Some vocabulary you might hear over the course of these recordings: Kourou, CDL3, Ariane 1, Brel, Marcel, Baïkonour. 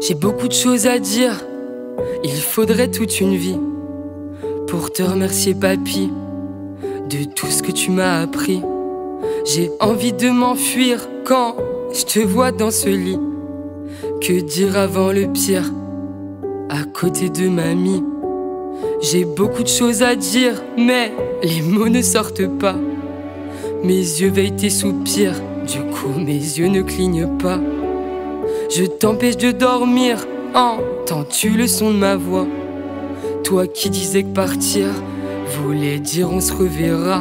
J'ai beaucoup de choses à dire, il faudrait toute une vie pour te remercier papy de tout ce que tu m'as appris. J'ai envie de m'enfuir quand je te vois dans ce lit. Que dire avant le pire, à côté de mamie. J'ai beaucoup de choses à dire, mais les mots ne sortent pas. Mes yeux veillent tes soupirs, du coup mes yeux ne clignent pas. Je t'empêche de dormir, entends-tu le son de ma voix? Toi qui disais que partir voulait dire on se reverra.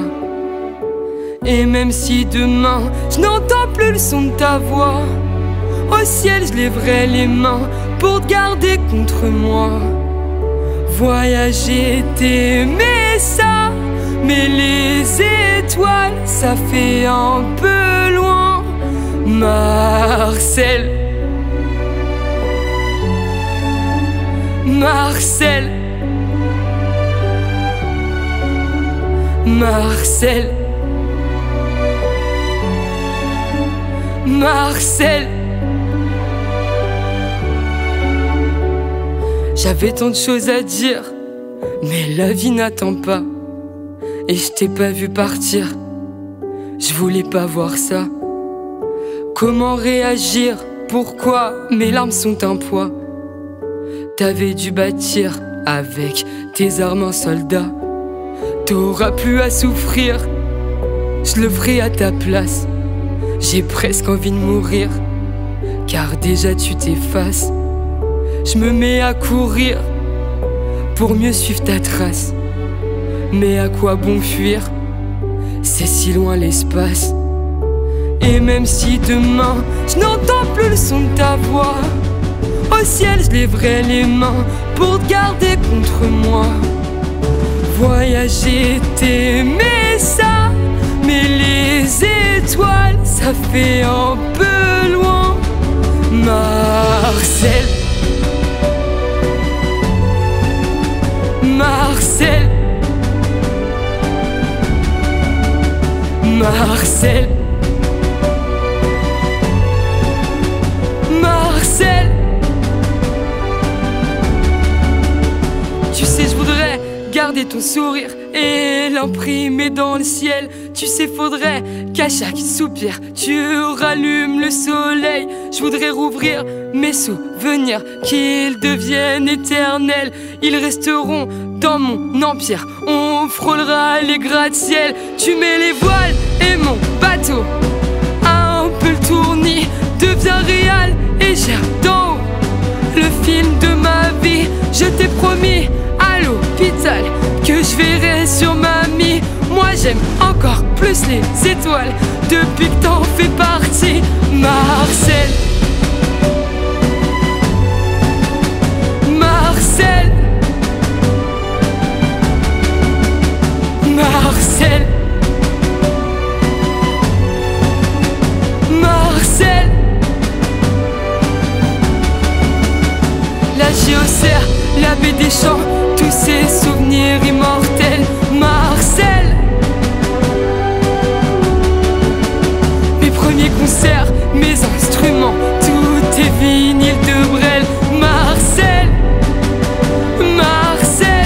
Et même si demain je n'entends plus le son de ta voix, au ciel je lèverai les mains pour te garder contre moi. Voyager, t'aimer ça, mais les étoiles ça fait un peu loin. Marcel, Marcel, Marcel, Marcel. J'avais tant de choses à dire, mais la vie n'attend pas. Et je t'ai pas vu partir, je voulais pas voir ça. Comment réagir, pourquoi mes larmes sont un poids? T'avais dû bâtir avec tes armes un soldat. T'auras plus à souffrir, je le ferai à ta place. J'ai presque envie de mourir, car déjà tu t'effaces. Je me mets à courir pour mieux suivre ta trace. Mais à quoi bon fuir, c'est si loin l'espace. Et même si demain je n'entends plus le son de ta voix, au ciel je lèverai les mains pour te garder contre moi. Voyager, t'aimer ça, mais les étoiles ça fait un peu loin. Marcel, Marcel, Marcel, Marcel. Tu sais, je voudrais garder ton sourire et l'imprimer dans le ciel. Tu sais, faudrait qu'à chaque soupir tu rallumes le soleil. Je voudrais rouvrir mes souvenirs, qu'ils deviennent éternels. Ils resteront dans mon empire, on frôlera les gratte-ciel. Tu mets les voiles et mon bateau a un peu le tournis, devient réel et j'attends le film de ma vie. Je t'ai promis à l'hôpital que je verrai sur mamie. Moi j'aime encore plus les étoiles depuis que t'en fais partie. Marcel, Marcel, Marcel, Marcel. La Géocère, la baie des champs, tous ces souvenirs immortels. Marcel, mes premiers concerts, mes instruments, tous tes vinyles de Brel. Marcel, Marcel,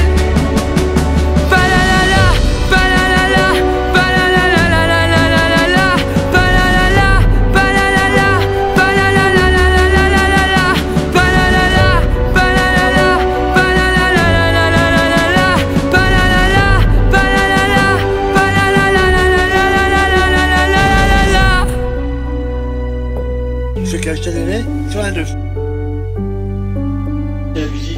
balalala, balalala, balalala, balalala, balalala, balalala, balalala, balalala, balalala, balalala, balalala, balalala. Je cache tes aînés sur la 2.